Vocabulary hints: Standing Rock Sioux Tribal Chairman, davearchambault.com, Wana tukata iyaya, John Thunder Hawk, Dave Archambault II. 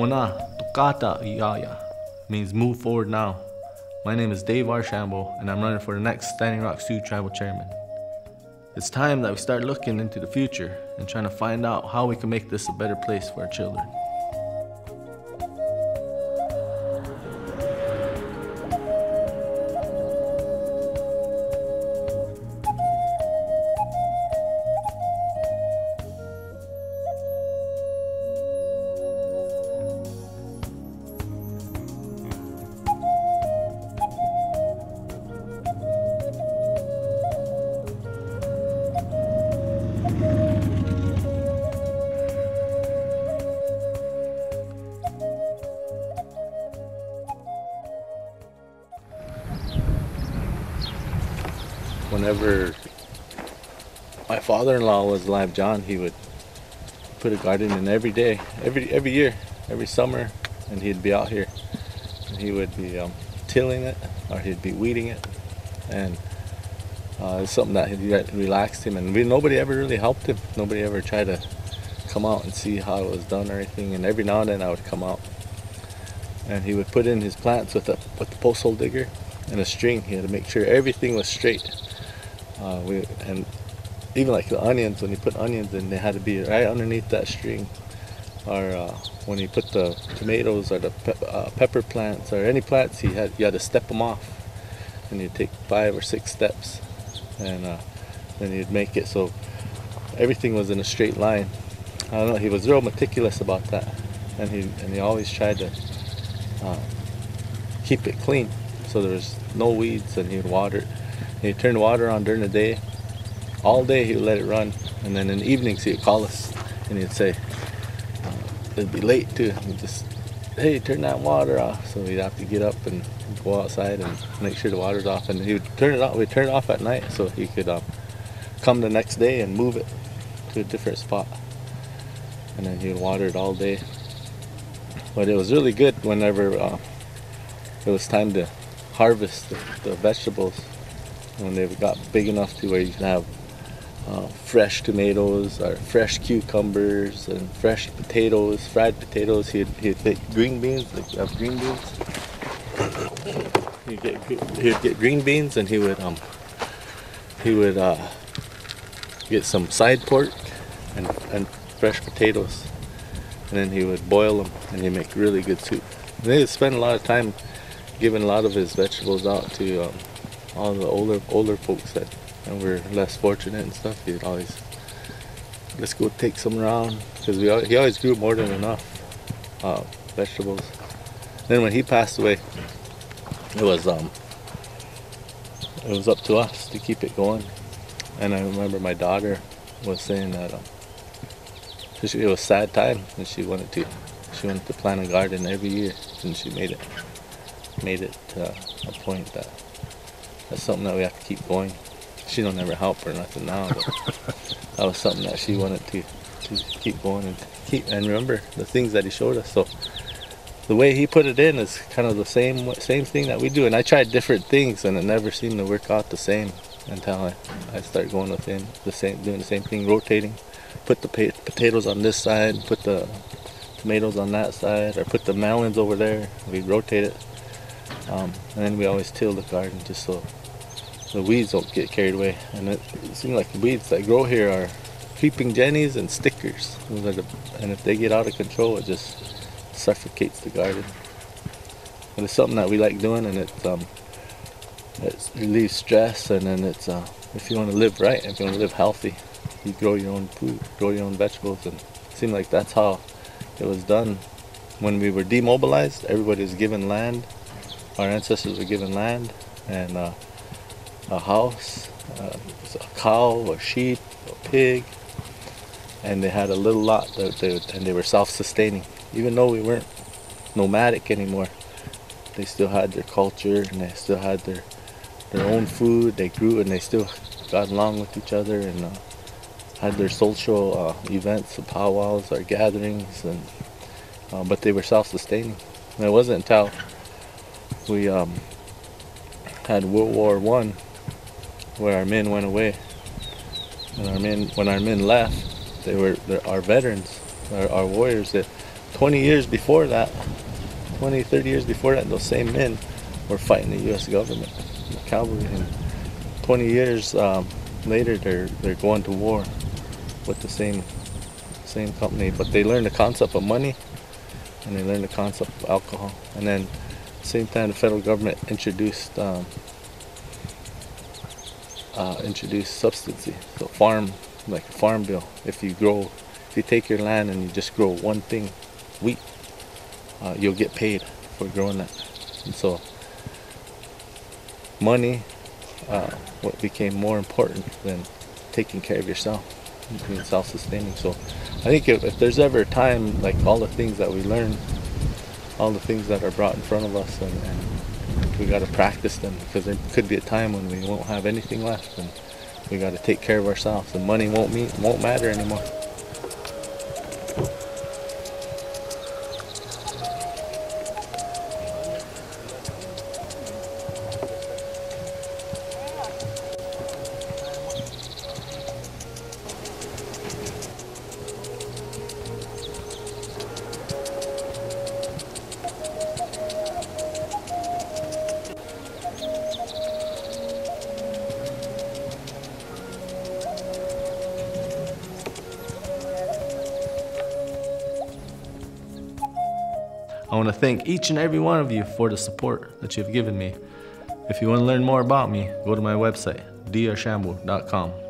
Wana tukata iyaya means move forward now. My name is Dave Archambault, and I'm running for the next Standing Rock Sioux Tribal Chairman. It's time that we start looking into the future and trying to find out how we can make this a better place for our children. Whenever my father-in-law was alive, John, he would put a garden in every day, every year, every summer, and he'd be out here. And he would be tilling it, or he'd be weeding it, and it's something that had relaxed him. And nobody ever really helped him. Nobody ever tried to come out and see how it was done or anything. And every now and then I would come out, and he would put in his plants with the post hole digger and a string. He had to make sure everything was straight. And even like the onions, when you put onions in, they had to be right underneath that string. Or when you put the tomatoes or the pepper plants or any plants, you had to step them off, and you'd take 5 or 6 steps, and then you'd make it so everything was in a straight line. I don't know, he was real meticulous about that, and he always tried to keep it clean, so there was no weeds, and he'd water it. He turned water on during the day. All day he would let it run, and then in the evenings he would call us, and he'd say, it'd be late too, he'd just, hey, turn that water off. So we'd have to get up and go outside and make sure the water's off, and he would turn it off. We'd turn it off at night so he could come the next day and move it to a different spot, and then he would water it all day. But it was really good whenever it was time to harvest the vegetables. When they got big enough to where you can have fresh tomatoes or fresh cucumbers and fresh potatoes, fried potatoes. He'd take green beans, like you have green beans. He'd get green beans, and he would get some side pork and fresh potatoes, and then he would boil them, and he'd make really good soup. And they would spend a lot of time giving a lot of his vegetables out to all the older folks that were less fortunate and stuff. He'd always, let's go take some around, because he always grew more than enough vegetables. Then when he passed away, it was up to us to keep it going. And I remember my daughter was saying that it was a sad time, and she wanted to plant a garden every year, and she made it a point that. That's something that we have to keep going. She don't ever help or nothing now, but that was something that she wanted to keep going and keep. And remember the things that he showed us. So the way he put it in is kind of the same thing that we do. And I tried different things, and it never seemed to work out the same until I start going with him, doing the same thing, rotating. Put the potatoes on this side, put the tomatoes on that side, or put the melons over there. We rotate it, and then we always till the garden just so the weeds don't get carried away. And it seems like the weeds that grow here are creeping jennies and stickers. And if they get out of control, it just suffocates the garden. But it's something that we like doing, and it relieves stress. And then it's, if you want to live right, if you want to live healthy, you grow your own food, grow your own vegetables. And it seemed like that's how it was done. When we were demobilized, everybody was given land. Our ancestors were given land and a house, a cow, a sheep, a pig, and they had a little lot that they were self-sustaining. Even though we weren't nomadic anymore, they still had their culture, and they still had their own food. They grew, and they still got along with each other, and had their social events, powwows or gatherings, and but they were self-sustaining. And it wasn't until we had World War I, where our men went away. And when our men left, our veterans, our warriors, that 20 years before that, 20, 30 years before that, those same men were fighting the U.S. government, the cavalry. And 20 years later, they're going to war with the same company. But they learned the concept of money, and they learned the concept of alcohol. And then at the same time, the federal government introduced subsidy, so farm, like a farm bill. If you take your land and you just grow one thing, wheat, you'll get paid for growing that. And so money, what became more important than taking care of yourself, being self-sustaining. So I think if there's ever a time, like all the things that we learn, all the things that are brought in front of us, and we got to practice them, because there could be a time when we won't have anything left, and we got to take care of ourselves. And money won't matter anymore. I want to thank each and every one of you for the support that you have given me. If you want to learn more about me, go to my website, davearchambault.com.